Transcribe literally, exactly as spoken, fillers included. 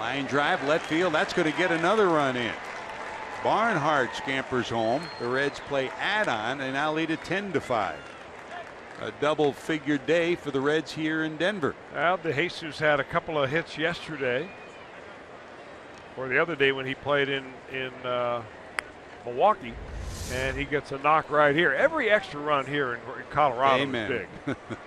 Line drive, left field. That's going to get another run in. Barnhart scampers home. The Reds play add-on and now lead it ten to five. A double-figure day for the Reds here in Denver. Well, De Jesus had a couple of hits yesterday, or the other day when he played in in uh, Milwaukee, and he gets a knock right here. Every extra run here in, in Colorado Amen. Is big.